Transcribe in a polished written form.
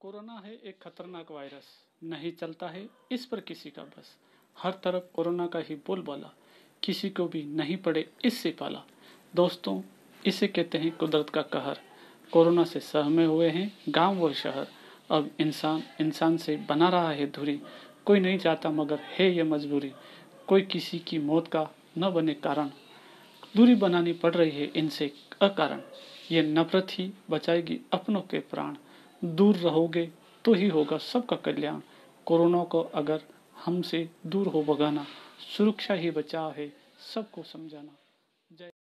Corona है एक खतरनाक वायरस, नहीं चलता है इस पर किसी का बस। हर तरफ कोरोना का ही बोलबाला, किसी को भी नहीं पड़े इससे पाला। दोस्तों, इसे कहते हैं कुदरत का कहर। कोरोना से सहमे हुए हैं गांव और शहर। अब इंसान इंसान से बना रहा है दूरी, कोई नहीं चाहता मगर है ये मजबूरी। कोई किसी की मौत का न बने कारण, दूरी बनानी पड़ रही है इनसे अकारण। ये नफरत ही बचाएगी अपनों के प्राण, दूर रहोगे तो ही होगा सबका कल्याण। कोरोना को अगर हमसे दूर हो भगाना, सुरक्षा ही बचाव है सबको समझाना।